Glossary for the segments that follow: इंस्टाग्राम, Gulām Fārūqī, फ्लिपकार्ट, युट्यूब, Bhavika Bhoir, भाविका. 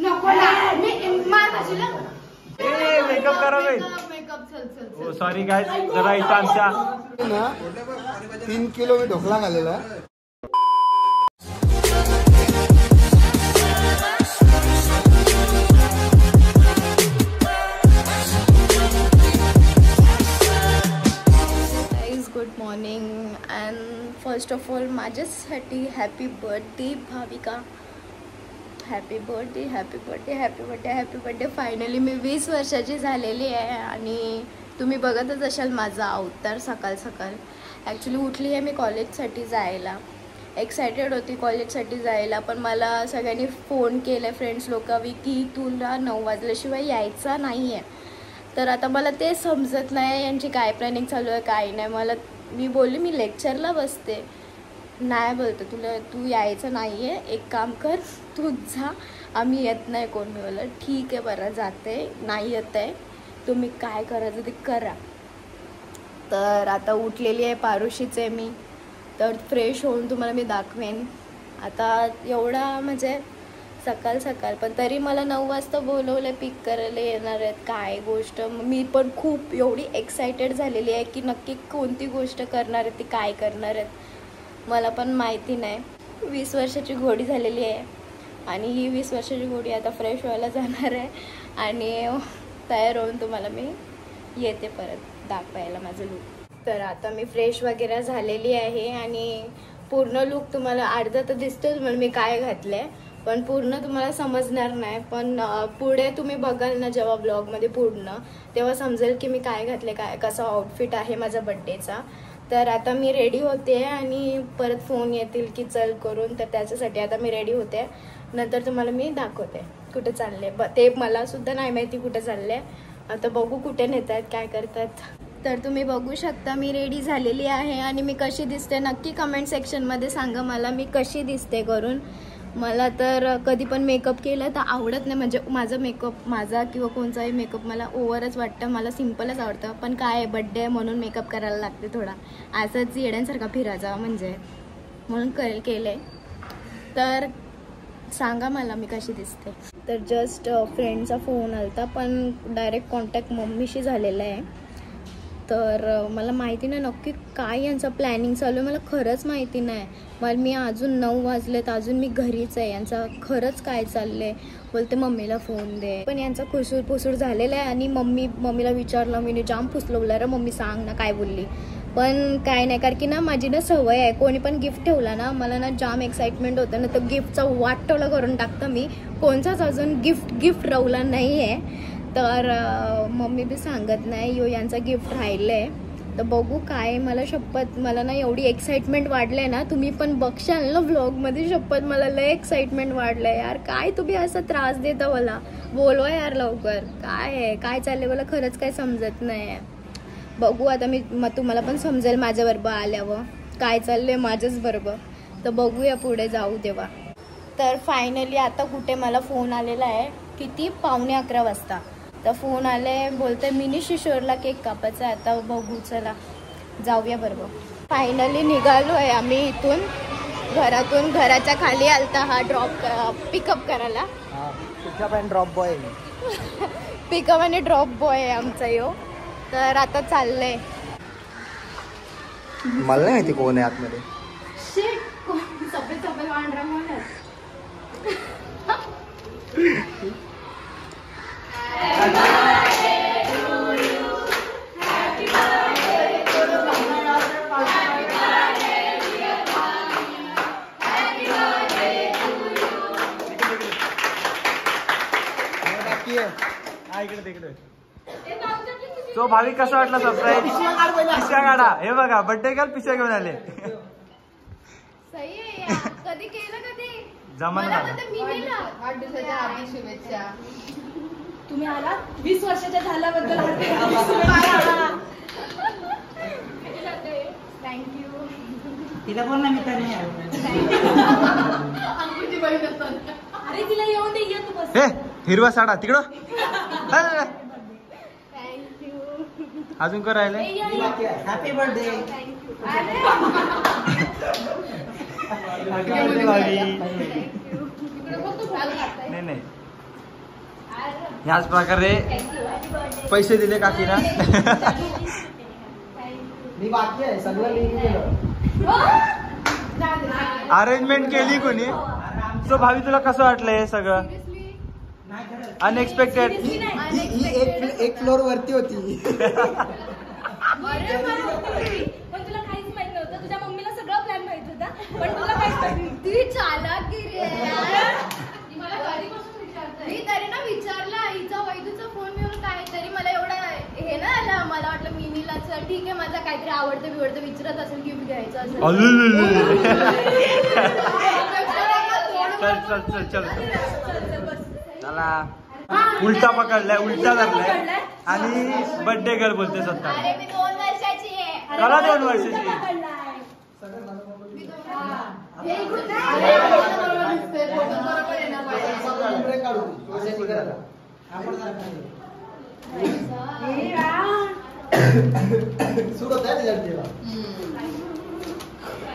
नको ना मी मार खाशील ए मेकअप करा बे मेकअप चल चल ओ सॉरी गाइस जरा इथं आमच्या ना 3 किलो मी ढोकळा घालेला फर्स्ट ऑफ ऑल माझ्यासाठी happy birthday भाविका happy birthday finally मी 20 वर्षाची झालेली आहे आणि तुम्ही बघतच असाल माझा अवतार सकाळ सकाळ ॲक्च्युली उठली आहे मी कॉलेजसाठी जायला एक्साइटेड होती कॉलेजसाठी जायला पण मला सगळ्यांनी फोन केला फ्रेंड्स लोकांनी की तुला 9 वाजल्याशिवाय यायचा नाही आहे तर आता मला ते समजत नाही यांची काय प्लॅनिंग चालू आहे काय नाही मला मी बोलली मी लेक्चरला बसते नाही बोलते तुला तू यायचं नाही आहे एक काम कर तू जा आम्ही येत नाही कोण मी बोललं ठीक आहे बरं जाते नाही येत आहे तुम्ही काय करायचं ते करा तर आता उठलेली आहे पारुशीच आहे मी तर फ्रेश होऊन तुम्हाला मी दाखवेन आता एवढा म्हणजे सकाळ सकाळ पण तरी मला 9 वाजता बोलवलं पिक करायला येणार आहेत काय गोष्ट मी पण खूप एवढी एक्साइटेड झालेली आहे की नक्की कोणती गोष्ट करणार आहे ती काय करणार आहेत मला पण माहिती नाही 20 वर्षाची घोडी झालेली आहे आणि ही 20 वर्षाची घोडी आता फ्रेश व्हायला जाणार आहे आणि तयार होऊन तुम्हाला मी येते परत दाखवायला माझं लूक तर आता मी फ्रेश वगैरे झालेली आहे आणि पूर्ण लूक तुम्हाला अर्धा तर दिसतोच म्हणून मी काय घातलं आहे पण पूर्ण तुम्हाला समजणार नाही पण पुढे तुम्ही बघाल ना जेव्हा ब्लॉगमध्ये पूर्ण तेव्हा समजेल की मी काय घातले काय कसं आउटफिट आहे माझा बड्डेचा तर आता मी रेडी होते आणि परत फोन येतील की चल करून तर त्याच्यासाठी आता मी रेडी होते नंतर तुम्हाला मी दाखवते कुठे चालले ते मलासुद्धा नाही माहिती कुठे चालले आता बघू कुठे नेत आहेत काय करतात तर तुम्ही बघू शकता मी रेडी झालेली आहे आणि मी कशी दिसते नक्की कमेंट सेक्शनमध्ये सांगा मला मी कशी दिसते करून मला तर कधी पण मेकअप केला तर आवडत नाही म्हणजे माझा मेकअप माझा किंवा कोणताही मेकअप मला ओव्हरच वाटतं मला सिंपलच आवडतं पण काय आहे बड्डे आहे म्हणून मेकअप करायला लागते थोडा असंच येड्यांसारखा फिरायचा म्हणजे म्हणून केलं तर सांगा मला मी कशी दिसते तर जस्ट फ्रेंडचा फोन आला होता पण डायरेक्ट कॉन्टॅक्ट मम्मीशी झालेला आहे तर मला माहिती नाही नक्की काय यांचा प्लॅनिंग चालू आहे मला खरंच माहिती नाही मला मी अजून 9 वाजलेत अजून मी घरीच आहे यांचा खरंच काय चाललं आहे बोलते मम्मीला फोन दे पण यांचा खुसूरपुसूर झालेला आहे आणि मम्मीला विचारलं मी जाम फुसलवलं रे मम्मी सांग ना काय बोलली पण काय नाही कारण की ना माझी ना सवय आहे कोणी पण गिफ्ट ठेवला ना मला ना जाम एक्साइटमेंट होतं ना तर गिफ्टचा वाट टोला करून टाकतं मी कोणचाच अजून गिफ्ट रवला नाही आहे तर मम्मी बी सांगत नाही यो यांचा गिफ्ट राहिलं आहे तर बघू काय मला शपथ मला ना एवढी एक्साइटमेंट वाढलं आहे ना तुम्ही पण बघशाल ना व्लॉगमध्ये शपथ मला लय एक्साइटमेंट वाढलं आहे यार काय तुम्ही असा त्रास देता मला बोलवा यार लवकर काय आहे काय चाललं मला खरंच काय समजत नाही आहे बघू आता मी तुम्हाला पण समजेल माझ्याबरोबर आल्यावर काय चाललं आहे माझ्याचबरोबर तर बघूया पुढे जाऊ देवा तर फायनली आता कुठे मला फोन आलेला आहे किती 11:15 वाजता तर फोन आले बोलते मिनी शिशोरला केक कापायचा आता बघू चला जाऊया बरोबर फायनली निघालो आहे आम्ही इथून घरातून घराच्या खाली आलता हा ड्रॉप पिकअप करायला pickup and drop boy pickup आणि ड्रॉप बॉय आहे आमचा यो तर आता चाललंय मला नाही माहिती कोण आहे आतमध्ये शिट कोण सफेद वांडरा म्हणत तो भावी कसं वाटलं सरप्राईज पिशा काढा हे बघा बर्थडे काल पिशा घेऊन आले तुम्ही आला 20 वर्षाच्या झाल्याबद्दल थँक्यू तिला बोल ना मी अरे तिला येऊन दे तू बस हिरवा साडा तिकडं अजून कर राहिले हॅपी बर्थडे नाही ह्याच प्रकारे पैसे दिले काकीना. अरेंजमेंट केली कोणी. सो भाभी तुला कसं वाटलं हे सगळं? अनएक्सपेक्टेड. एक फ्लोर वरती होती. ठीक आहे माझा काहीतरी आवडतं बिवडतं विचारत असेल गिफ्ट घ्यायचं असेल. चल चला उलटा पकडलाय, उलटा धरलाय आणि बर्थडे गर्ल बोलते सत्ता. मी 2 वर्षाची आहे. मला 2 वर्षाची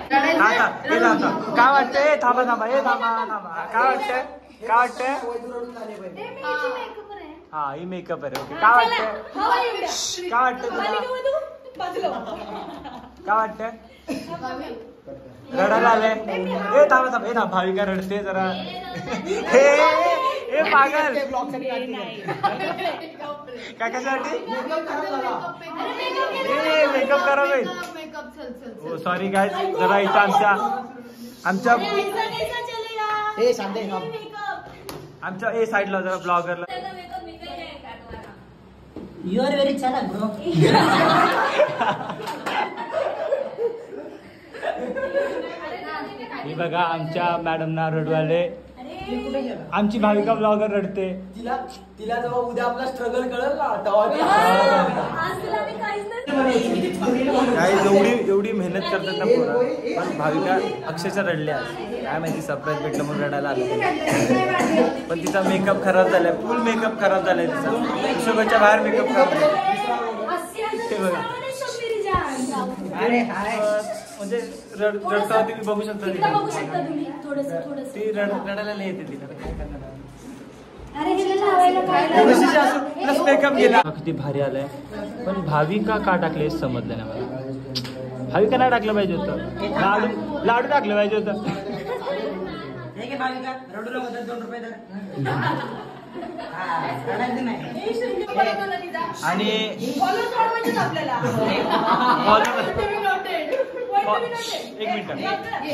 काय वाटतंय? थांबा थांबा हे थांबा थांबा काय वाटतंय? काय वाटतंय? हा ही मेकअप आहे. ओके काय वाटतंय? काय वाटतंय? काय वाटतंय? रडायला आले. हे थांबा थांबा हे थांबा भाविका रडते जरा. हे पागल काय कशासाठी मेकअप करावे? हो सॉरी गाईज जरा इथं आमच्या आमच्या आमच्या ए साईडला जरा ब्लॉगरला. यू आर व्हेरी चला ब्रो. हे बघा आमच्या मॅडम ना रडवाले. आमची भाविका ब्लॉगर रडते. तिला तिला जेव्हा उद्या आपला स्ट्रगल कळेल ना तेव्हा एवढी मेहनत करतात ना पोरा. पण भाविका अक्षरशः रडल्या आज. काय माहिती सरप्राईज भेटलं म्हणून रडायला आलं. पण तिचा मेकअप खराब झालाय. फुल मेकअप खराब झालाय तिचा. हिशोबाच्या बाहेर मेकअप खराब झाला. म्हणजे रडता तुम्ही बघू शकता. ती रडायला नाही येते तिला. प्लस मेकअप गेला. किती भारी आलाय. पण भाविका का टाकले समजलं नाही मला. भाविका नाही टाकलं पाहिजे होतं. लाडू टाकलं पाहिजे होतं. आणि एक मिनट एक मिनिट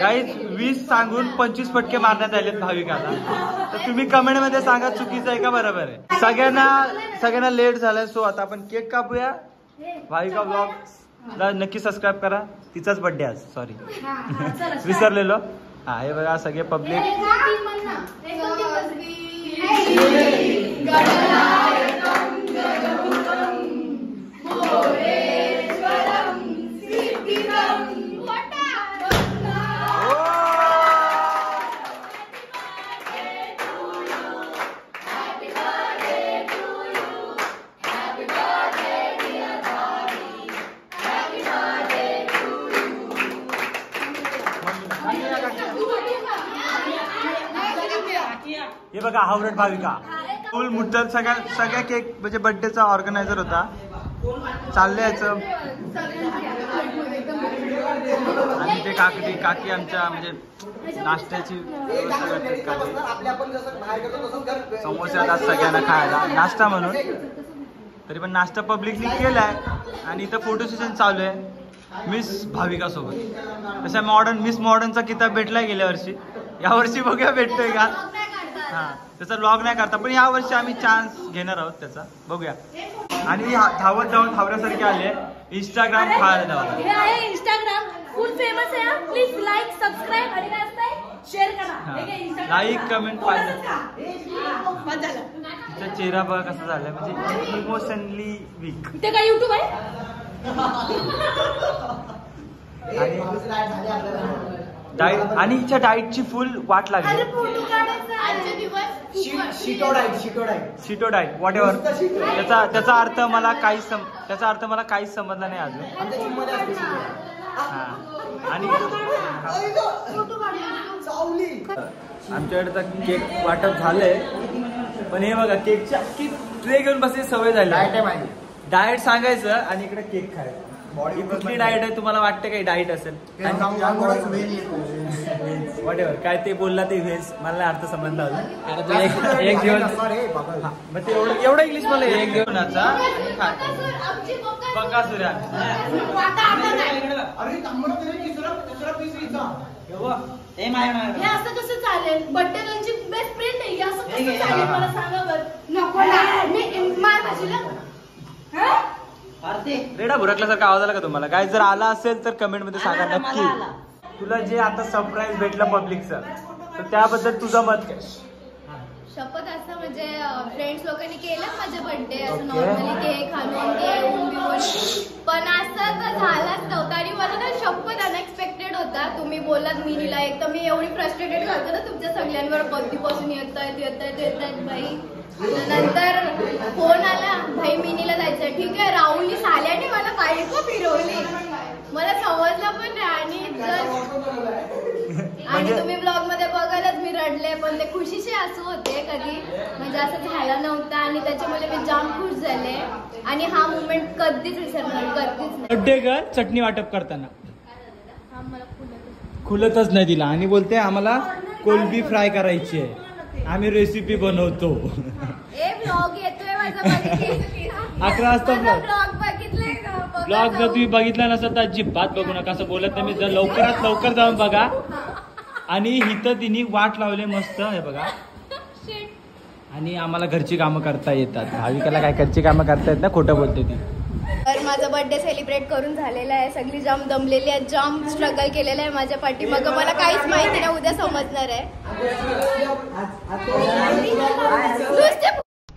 गाईज 20 सांगून 25 फटके मारण्यात आलेत भाविकाला. तर तुम्ही कमेंट मध्ये सांगा चुकीचं आहे का बरोबर आहे. सगळ्यांना लेट झालाय. सो आता आपण केक कापूया. भाविका ब्लॉग्स ला नक्की सबस्क्राईब करा. तिचाच बर्थडे आज. सॉरी विसरलेलो. हा हे बघा सगळे पब्लिक. हे बघा हावरट भाविका फुल मुठ्ठल. सगळ्या केक म्हणजे बर्थडेचा ऑर्गनायझर होता. चालले यायचं. आणि ते काकी आमच्या म्हणजे नाश्त्याची व्यवस्था करतात. समोसा आज सगळ्यांना खायला नाश्ता म्हणून. तरी पण नाश्ता पब्लिकली केलाय. आणि इथं फोटो सेशन चालू आहे मिस भाविका सोबत. तशा मॉडर्न मिस मॉडर्नचा किताब भेटलाय गेल्या वर्षी. या वर्षी बघूया भेटतोय का. हा त्याचा लॉग नाही करता पण या वर्षी आम्ही चान्स घेणार आहोत त्याचा. बघूया. आणि धावत जाऊन हावऱ्यासारखे आले. इंस्टाग्राम खायला जाऊ. इंस्टाग्राम खूप फेमस आहे. प्लीज लाईक सबस्क्राईब आणि शेअर करा. लाईक कमेंट पाहिजे. तिचा चेहरा बघा कसा झालाय म्हणजे इमोशनली वीक. ते काय युट्यूब आहे. हिच्या डाएटची फुल वाट लागली. शिटो डाएट वॉट एव्हर त्याचा अर्थ मला काहीच समजला नाही अजून. आणि आमच्याकडे केक वाटप झाले पण हे बघा केकची अख्खी ट्रे घेऊन बसली सवय झाली. डाएट सांगायचं आणि इकडे केक खायचं. कुठली डाएट आहे तुम्हाला वाटतं काही डाएट असेल वॉट एव्हर काय ते बोलला ते व्हेज मला नाही अर्थ समजला होता. एक दिवस मग ते एवढा इंग्लिश मला एक दिवसाचा बघा सूर्या असं कसं चालेल बड्डे गर्लची बेस्ट फ्रेंड आहे असं कसं चालेल मला सांगा बरं. नको मार भाजीला रेडा भुरकल्यासारखा आवाज आला का तुम्हाला. काय जर आला असेल तर कमेंट मध्ये सांगा नक्की. तुला जे आता सरप्राईज भेटलं पब्लिकचं तर त्याबद्दल तुझं मत काय. शपथ असं म्हणजे फ्रेंड्स लोकांनी केलं माझे बर्थडे असं नॉर्मली केक आणून पण असं तर झालंच नव्हतं. आणि मला ना शपथ अनएक्सपेक्टेड होता. तुम्ही बोलात मी तिला एक तर मी एवढी फ्रस्ट्रेटेड झालते ना तुमच्या सगळ्यांवर बर्थडीपासून येत आहेत भाई. नंतर फोन आला भाई मिनीला जायचं ठीक आहे. राहुलनी साल्याने मला बायको फिरवली मला समजलं पण नाही. आणि तुम्ही ब्लॉग मध्ये बघालच मी रडले पण ते खुशीचे असू होते कधी म्हणजे असं झालं नव्हतं आणि त्याच्यामुळे मी जाम खुश झाले. आणि हा मुवमेंट कधीच विसरणार कधीच नाही. बड्डे ग चटणी वाटप करताना खुलतच नाही दिला आणि बोलते आम्हाला कोलबी फ्राय करायची आहे आम्ही रेसिपी बनवतो. 11 वाजता ब्लॉग जर तुम्ही बघितला नसेल तर अजिबात बघू नका असं बोलत नाही. जर लवकरात लवकर जाऊन बघा. आणि हिथं तिने वाट लावले मस्त हे बघा. आणि आम्हाला घरची कामं करता येतात. भाविकाला काय घरची कामं करता येत ना खोटं बोलते ती. तर माझा बर्थडे सेलिब्रेट करून झालेला आहे. सगळी जाम दमलेली आहे जाम स्ट्रगल केलेला आहे माझ्या पाठीमागं. मला काहीच माहिती नाही उद्या समजणार आहे.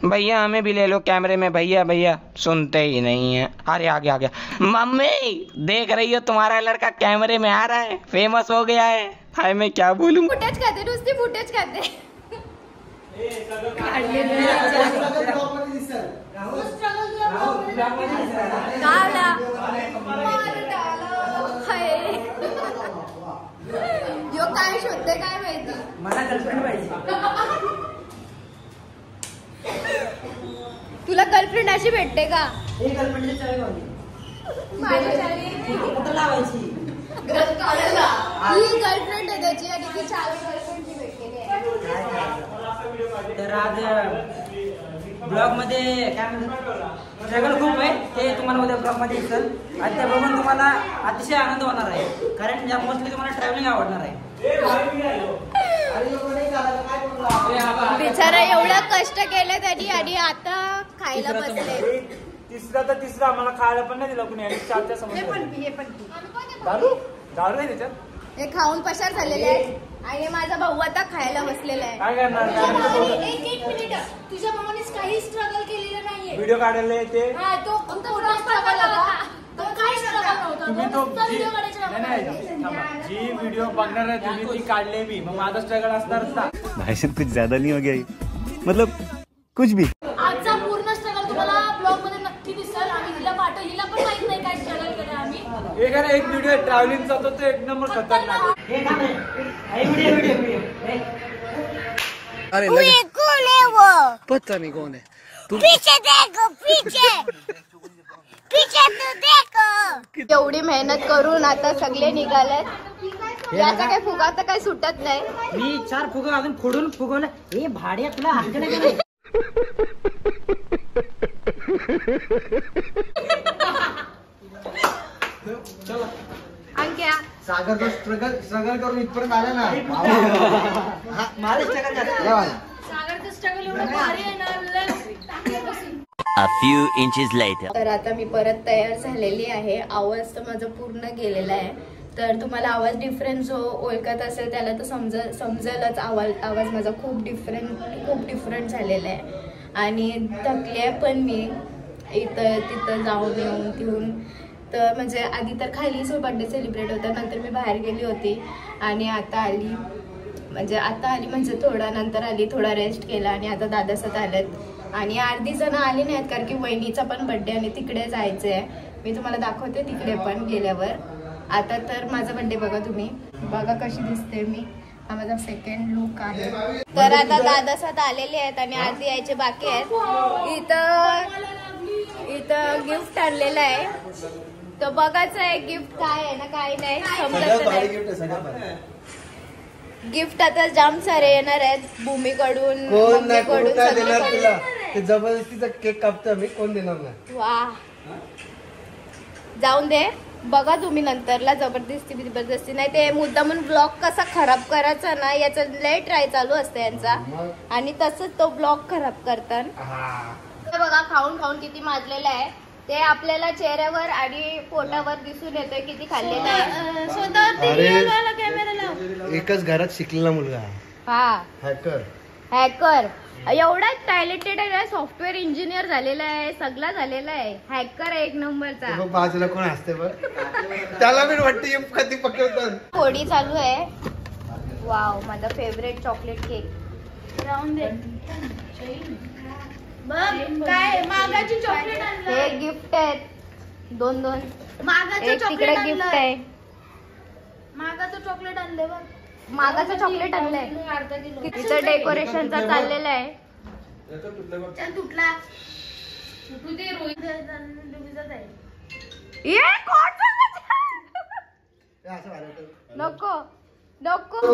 भैया हमें भी ले लो कैमरे में. भैया भैया सुनते ही नहीं है. अरे आगे आगे मम्मी देख रही हो तुम्हारा लड़का कैमरे में आ रहा है फेमस हो गया है. हाय मैं क्या बोलूं. फुटेज खाते नुसती फुटेज खाते. यो काय शोधते काय माहिती. मला गर्लफ्रेंड पाहिजे. तुला गर्लफ्रेंड अशी भेटते का. गर्लफ्रेंड गर्लफ्रेंड आहे त्याची आणि ती चावी गर्लफ्रेंडची भेटते. तर आज ब्लॉग मध्ये काय म्हणतात स्ट्रगल खूप आहे ते तुम्हाला उद्या ब्लॉग मध्ये दिसेल आणि ते बघून तुम्हाला अतिशय आनंद होणार आहे. कारण ज्या मोस्टली तुम्हाला ट्रॅव्हलिंग आवडणार आहे. बिचारा एवढा कष्ट केलं त्यांनी आणि आता खायला बसले. तिसरा आम्हाला खायला पण नाही दिला कुणी. दारू आहे त्याच्यात. हे खाऊन पसार झालेले आहे. आणि माझा भाऊ आता खायला बसलेला आहे. काय करणार. एक मिनिट तुझ्या भावानेच काही स्ट्रगल केलेलं नाहीये. व्हिडिओ काढले ते तो काय जी वीडियो बनना है भी भाई साहब कुछ ज्यादा नहीं हो गया मतलब कुछ भी. आज का पूर्ण स्ट्रगल तुम्हाला ब्लॉग मध्ये नक्की दिसेल. आम्ही हिला पाठव हिला पण माहित नाही काय स्ट्रगल केलं आम्ही. एक अरे एक व्हिडिओ ट्रॅव्हलिंग चा तो एक नंबर खतरनाक. हे काय आहे व्हिडिओ. अरे लगे कौन है वो पता नहीं कौन है. तुम पीछे देखो पीछे एवढी मेहनत करून आता सगळे निघाले. याचा काही फुगा तर काही सुटत नाही. मी 4 फुगा अजून फोडून फुगवलं. हे भाड्या तुला हटकणं का नाही. अंक्या सागर तो स्ट्रगल करून इथपर्यंत आला ना. मारे स्ट्रगल झाला. सागरचं स्ट्रगल एवढं भारी आहे ना. A few inches later. तर आता मी परत तयार झालेली आहे. आवाज तर माझा पूर्ण गेलेला आहे. तर तुम्हाला आवाज डिफरन्स ओळखत असेल त्याला तर समजेलच. आवाज माझा खूप डिफरंट झालेला आहे. आणि थकले पण मी इथं तिथं जाऊन येऊन तर म्हणजे आधी तर खालीच बर्थडे सेलिब्रेट होता, नंतर मी बाहेर गेली होती आणि आता आली, म्हणजे आता आली म्हणजे थोडा नंतर आली, थोडा रेस्ट केला आणि आता दादासत आलेत आणि अर्धी जण आले नाहीत कारण की वहिनीचा पण बर्थडे आणि तिकडे जायचं आहे. मी तुम्हाला दाखवते तिकडे पण गेल्यावर. आता तर माझा बर्थडे बघा, तुम्ही बघा कशी दिसते मी, हा माझा सेकंड लुक आहे. तर आता दादासत आलेले आहेत आणि अर्धी यायचे बाकी आहेत. इथं इथं गिफ्ट आणलेलं आहे, तर बघायचं आहे गिफ्ट काय आहे ना काय नाही समजत. गिफ्ट आता जाम सारे येणार आहेत भूमीकडून जबरदस्तीचा केक कापतो मी, कोण देणार नाही. वा जाऊन दे बघा तुम्ही नंतरला, जबरदस्ती जबरदस्ती नाही ते मुद्दा म्हणून ब्लॉग कसा खराब करायचा ना याचा लय ट्राय चालू असतं यांचा आणि तसंच तो ब्लॉग खराब करतात. बघा खाऊन खाऊन किती माजलेला आहे ते आपल्याला चेहऱ्यावर आणि पोटावर दिसून येतोय किती खाल्लेलं आहे. स्वतः एकच घरात शिकलेला मुलगा हा हॅकर, हॅकर एवढा टॅलेंटेड आहे, सॉफ्टवेअर इंजिनियर झालेला आहे, सगळा झालेला आहे, हॅकर आहे एक नंबरचा. बाजूला कोण असते त्याला मी वाटते कधी पकडतात. थोडी चालू आहे. वाव माझा फेवरेट चॉकलेट केक राहून दे बघ काय मागाची चॉकलेट आणलं. हे गिफ्ट आहेत दोन दोन मागाचं चॉकलेट आहे, मागाचं चॉकलेट आणले बघ, मागाचं चॉकलेट आणलंय. तिचं डेकोरेशनचा चाललेला आहे. नको नको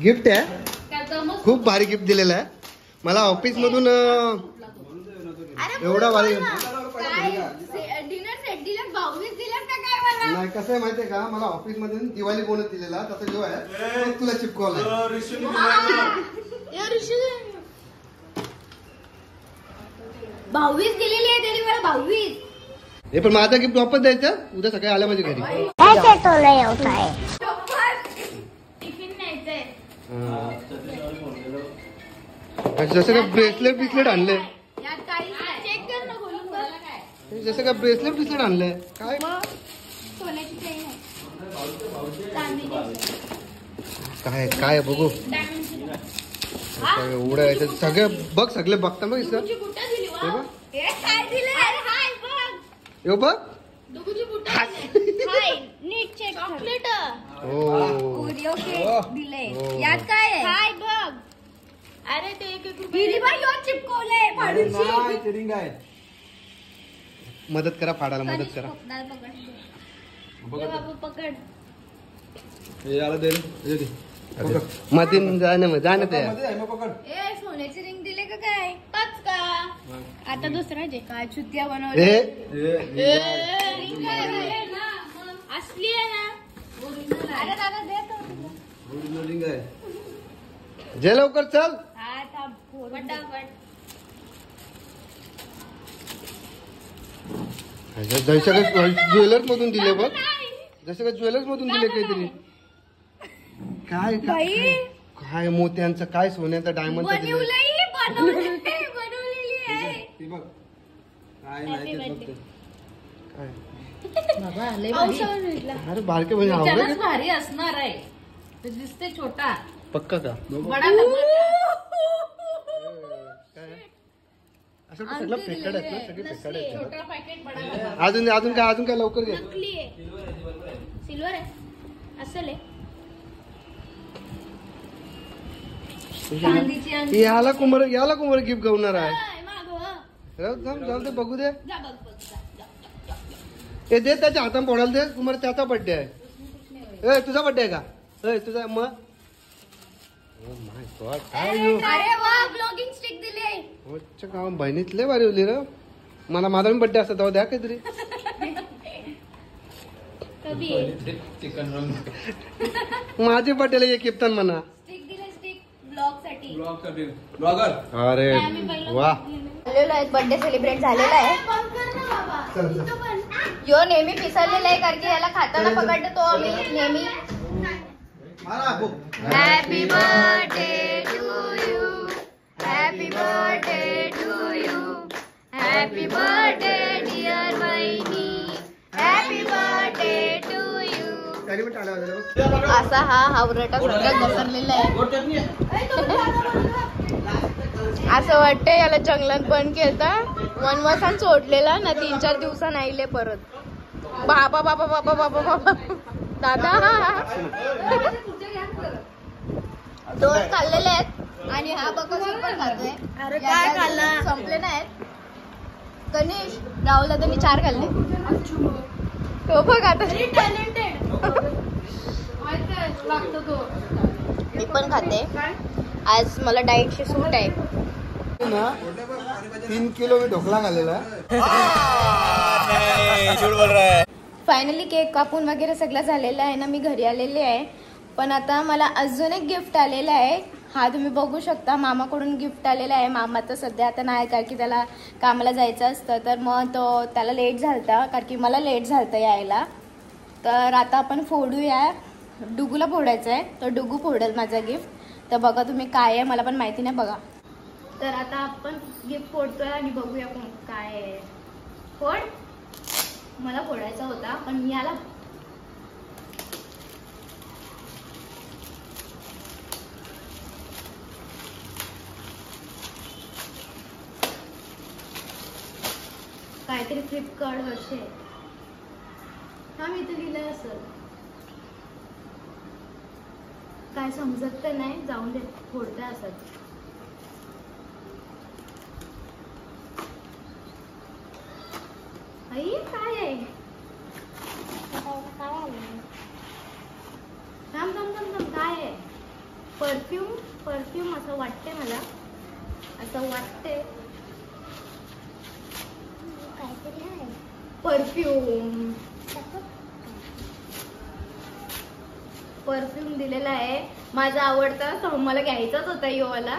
गिफ्ट आहे, खूप भारी गिफ्ट दिलेला आहे मला ऑफिस मधून. एवढा भारी नाही कसं आहे माहितीये का, मला ऑफिस मधून दिवाळी बोनस दिलेला तसा जो आहे तुला चिपकवला. भाऊच दिलेली आहे त्यांनी मला भाऊच. हे पण माझा गिफ्ट वापस द्यायचं, उद्या सकाळी आल्या माझ्या घरी. जसं का ब्रेसलेट ब्रेसलेट आणलंय, जसं का ब्रेसलेट ब्रेसलेट आणलंय काय काय काय बघू उडायचं सगळे बघ, सगळे बघता मग मदत करा फाडायला, मदत करा मध्ये जाण सोन्याची रिंग दिले का काय आता दुसरा जे काय चुतिया बनवली असली आहे ना. अरे दादा देतो जे लवकर चल जसं का ज्वेलर्स मधून दिले बघ, जसं का ज्वेलर्स मधून दिले काहीतरी काय काय काय मोत्यांचं काय सोन्याचं डायमंडचं दिलं बघ काय माहिती काय बाबा लय भारी. अरे बारके म्हणजे आवडे भारी असणार आहे, ते दिसते छोटा पक्का का बडा काय असं सगळं फेकड आहे ना, सगळे फेकड आहे छोटा पॅकेट बडा. अजून अजून काय, अजून काय लवकर घे. नकली आहे सिल्वर आहे असले चांदीची. याला कुंभार, याला कुंभार गिफ्ट गावणार आहे. बघू दे ए दे त्याच्या हातात फोडाल दे तुम्हाला त्याचा बर्थडे आहे ए तुझा बर्थडे आहे का ए तुझा म ओ माय गॉड काय यो अरे वाह ब्लॉगिंग स्टिक दिले ओच काम बहिणीतले भारी होली रे मला माझा पण बर्थडे असता तो द्या काहीतरी कभी चिकन रंग माझे बर्थडेला एक गिफ्ट म्हणा स्टिक दिले स्टिक ब्लॉग साठी ब्लॉग साठी ब्लॉगर अरे वाह झालेला आहे बर्थडे सेलिब्रेट झालेला आहे यो नेहमी पिसळलेला आहे कारण की याला खाताना पकडतो तो आम्ही नेहमी happy birthday to you happy birthday to you happy birthday dear बहिणी हॅपी बर्थडे टू यू असा हा हावरटा सगळ्यात घसरलेला आहे असं वाटतंय याला जंगलात बंद केलं वनवासान सोडलेला ना 3-4 दिवसांनी आईले परत बाबा बाबा बाबा बाबा बाबा दादा दोन खाल्लेले आहेत आणि हा बकसूर पण खातोय अरे काय खाल्ला संपले नाहीत गणेश राहुल दादांनी 4 खाल्ले तो बघ आता टॅलेंटेड लागतो तो मी पण खाते आज मला डाएटची सूट आहे ना 3 किलो में ढोकला घालेला फाइनली केक कापून वगैरह सगळा झालेला आहे ना मी घरी आलेले आहे पण आता मला अजून एक गिफ्ट आलेला आहे हा तुम्ही बघू शकता मामाकडून गिफ्ट आलेला आहे मामा तर सध्या आता नाही कारण की त्याला कामाला जायचं असतं तर मग तो त्याला लेट झालता कारण की मला लेट झालता यायला तर आता आपण फोडूया डुगूला फोडायचं आहे तर डुगू फोडेल माझा गिफ्ट तर बघा तुम्ही काय आहे मला पण माहिती नाही बघा तर आता आपण गिफ्ट फोडतोय आणि बघूया कोण काय फोड मला फोडायचा होता पण याला काहीतरी फ्लिपकार्ट वरचे हा मी तर लिहिलं असेल काय समजत तर नाही जाऊन दे फोडताय असत परफ्यूम परफ्यूम असं वाटते मला असं वाटते परफ्यूम परफ्यूम दिलेला आहे माझा आवडता मला घ्यायचाच होता योवाला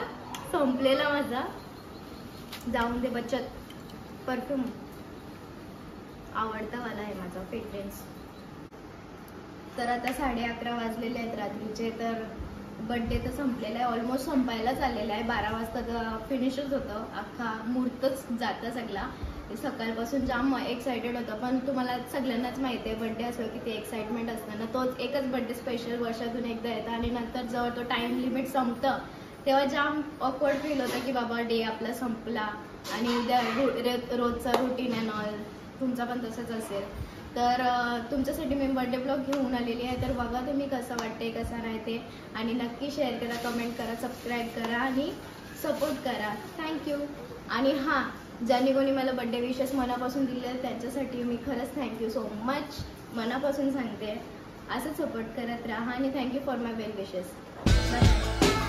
संपलेला माझा जाऊन दे बचत परफ्यूम आवडता वाला आहे माझा फ्रेग्रन्स तर आता 11:30 वाजलेले आहेत रात्रीचे तर बर्थडे तर संपलेला आहे ऑलमोस्ट संपायलाच आलेला आहे 12 वाजता फिनिशच होतं अख्खा मुहूर्तच जातं सगळा सकाळपासून जाम एक्सायटेड होतं पण तुम्हाला सगळ्यांनाच माहिती आहे बर्थडे असलं की ते एक्साइटमेंट असतं ना तोच एकच बर्थडे स्पेशल वर्षातून एकदा येतं आणि नंतर जवळ तो टाईम लिमिट संपतं तेव्हा जाम ऑकवर्ड फील होतं की बाबा डे आपला संपला आणि उद्या रोजचा रुटीन अँड ऑल तुमचा पण तसंच असेल तर तुमच्यासाठी मी बर्थडे ब्लॉग घेऊन आलेली आहे तर बघा तुम्ही कसं वाटते कसं नाही ते आणि नक्की शेअर करा कमेंट करा सबस्क्राईब करा आणि सपोर्ट करा थँक्यू आणि हां ज्यांनी कोणी मला बर्थडे विशेष मनापासून दिले त्यांच्यासाठी मी खरंच थँक्यू सो मच मनापासून सांगते असं सपोर्ट करत राहा आणि thank you for my well wishes bye.